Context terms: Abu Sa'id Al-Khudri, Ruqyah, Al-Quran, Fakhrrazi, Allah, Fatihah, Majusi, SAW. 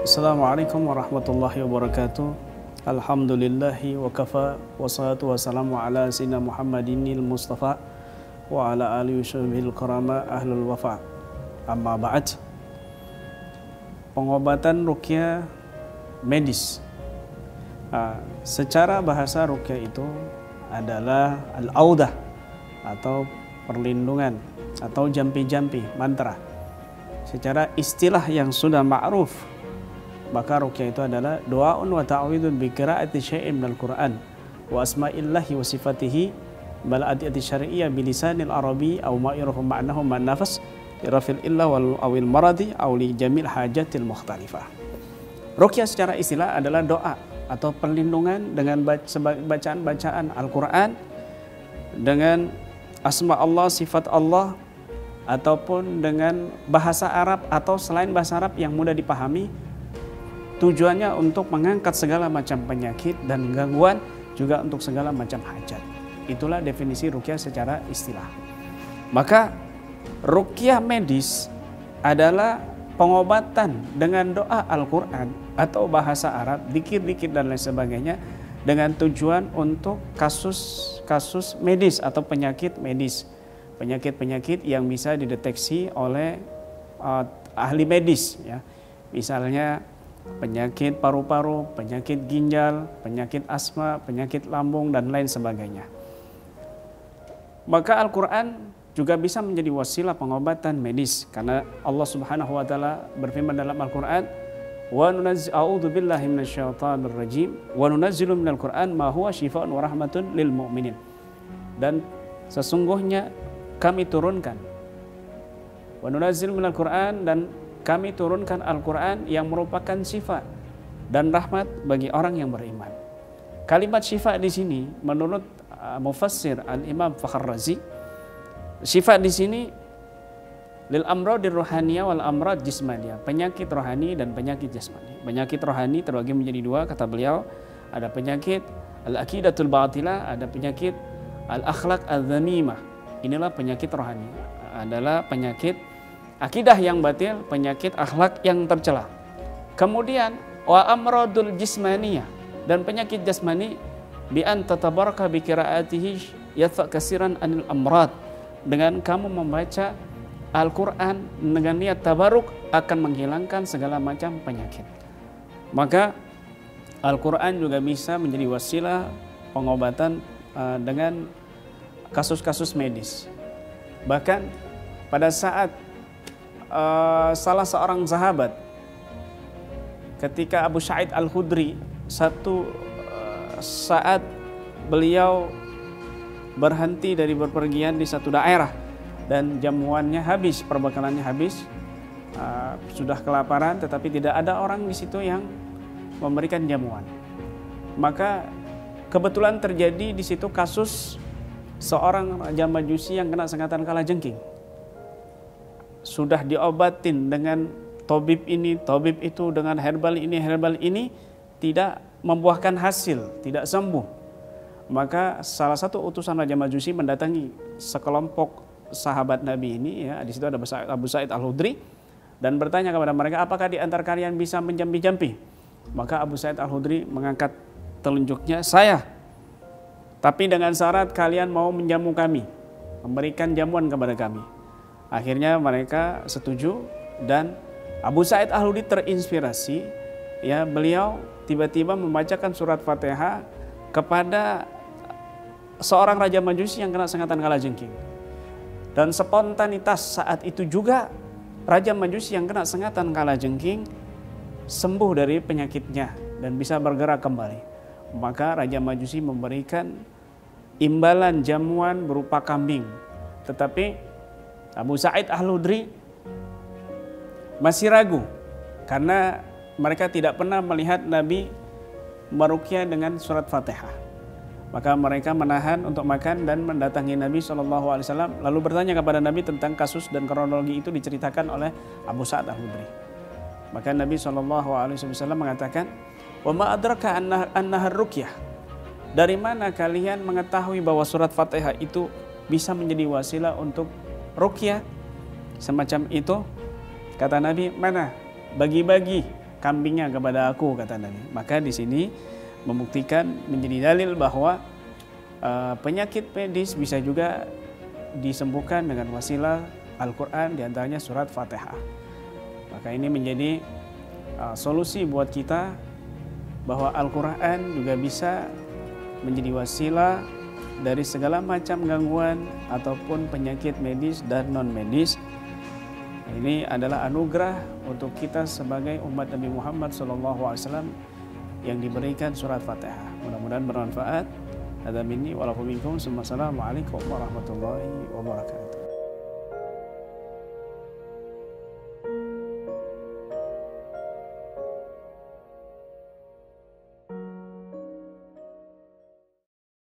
Assalamualaikum warahmatullahi wabarakatuh. Alhamdulillahi wa kafa wassalatu wassalamu ala sayyidina Muhammadinil Mustafa wa ala alihi washabihil karama ahlul wafa. Amma ba'd. Pengobatan ruqyah medis. Secara bahasa ruqyah itu adalah al-audah atau perlindungan atau jampi-jampi mantra. Secara istilah yang sudah ma'ruf, maka ruqyah itu adalah doaun wa ta'awidun bi qira'ati syai'in minal Qur'an wa asma'illahi wa sifatihi bal adiyati syar'iyyah bi lisanil arabi aw ma yurhum ma'nahu man nafas irafil illa wal awil maradi aw li jamil hajatil mukhtalifah. Ruqyah secara istilah adalah doa atau perlindungan dengan bacaan-bacaan Al-Qur'an dengan asma Allah, sifat Allah ataupun dengan bahasa Arab atau selain bahasa Arab yang mudah dipahami. Tujuannya untuk mengangkat segala macam penyakit dan gangguan, juga untuk segala macam hajat. Itulah definisi ruqyah secara istilah. Maka ruqyah medis adalah pengobatan dengan doa Al-Quran atau bahasa Arab, dikir-dikir dan lain sebagainya, dengan tujuan untuk kasus-kasus medis atau penyakit medis. Penyakit-penyakit yang bisa dideteksi oleh ahli medis, ya. Misalnya penyakit paru-paru, penyakit ginjal, penyakit asma, penyakit lambung, dan lain sebagainya. Maka Al-Quran juga bisa menjadi wasilah pengobatan medis. Karena Allah subhanahu wa ta'ala berfirman dalam Al-Quran, "A'udzu billahi minasyaitonir rajim, wa nunazzilu minal Qur'an ma huwa syifaa'un wa rahmatun lil mu'minin." Dan sesungguhnya kami turunkan. Wa nunazzilu minal Qur'an, dan kami turunkan Al-Quran yang merupakan syifa dan rahmat bagi orang yang beriman. Kalimat syifa di sini menurut mufassir Al-Imam Fakhrrazi, syifa di sini lil amradir ruhaniyah wal amrad jismaniyah, penyakit rohani dan penyakit jasmani. Penyakit rohani terbagi menjadi dua, kata beliau, ada penyakit al-aqidatul batilah, ada penyakit al-akhlaq al-dzamimah. Inilah penyakit rohani, adalah penyakit akidah yang batil, penyakit akhlak yang tercela. Kemudian wa amradul jismaniyah, dan penyakit jasmani bi an tatabaraka bi qiraatihi yatfa kasiran anil amrad, dengan kamu membaca Al-Qur'an dengan niat tabaruk akan menghilangkan segala macam penyakit. Maka Al-Qur'an juga bisa menjadi wasilah pengobatan dengan kasus-kasus medis. Bahkan pada saat salah seorang sahabat ketika Abu Sa'id Al-Khudri satu saat beliau berhenti dari berpergian di satu daerah dan jamuannya habis, perbekalannya habis, sudah kelaparan tetapi tidak ada orang di situ yang memberikan jamuan. Maka kebetulan terjadi di situ kasus seorang raja Majusi yang kena sengatan kalajengking. Sudah diobatin dengan tabib ini, tabib itu, dengan herbal ini, tidak membuahkan hasil, tidak sembuh. Maka salah satu utusan Raja Majusi mendatangi sekelompok sahabat Nabi ini, ya, di situ ada Abu Sa'id Al-Khudri, dan bertanya kepada mereka, apakah di antara kalian bisa menjampi-jampi? Maka Abu Sa'id Al-Khudri mengangkat telunjuknya, saya, tapi dengan syarat kalian mau menjamu kami, memberikan jamuan kepada kami. Akhirnya mereka setuju dan Abu Sa'id Al-Khudri terinspirasi, ya, beliau tiba-tiba membacakan surat Fatihah kepada seorang raja Majusi yang kena sengatan kalajengking. Dan spontanitas saat itu juga raja Majusi yang kena sengatan kalajengking sembuh dari penyakitnya dan bisa bergerak kembali. Maka raja Majusi memberikan imbalan jamuan berupa kambing. Tetapi Abu Sa'id Al-Khudri masih ragu karena mereka tidak pernah melihat Nabi meruqyah dengan surat Fatihah. Maka mereka menahan untuk makan dan mendatangi Nabi SAW, lalu bertanya kepada Nabi tentang kasus dan kronologi itu diceritakan oleh Abu Sa'ad Al-Khudri. Maka Nabi SAW mengatakan, "Wa ma adraka annaha ruqyah." Dari mana kalian mengetahui bahwa surat Fatihah itu bisa menjadi wasilah untuk ruqyah semacam itu? Kata Nabi, "Mana? Bagi-bagi kambingnya kepada aku," kata Nabi. Maka di sini membuktikan menjadi dalil bahwa penyakit medis bisa juga disembuhkan dengan wasilah Al-Quran, diantaranya surat Fatihah. Maka ini menjadi solusi buat kita bahwa Al-Quran juga bisa menjadi wasilah dari segala macam gangguan ataupun penyakit medis dan non-medis. Ini adalah anugerah untuk kita sebagai umat Nabi Muhammad SAW yang diberikan surat Fatihah. Mudah-mudahan bermanfaat. Hadzal minni wa lakum minkum. Assalamualaikum warahmatullahi wabarakatuh.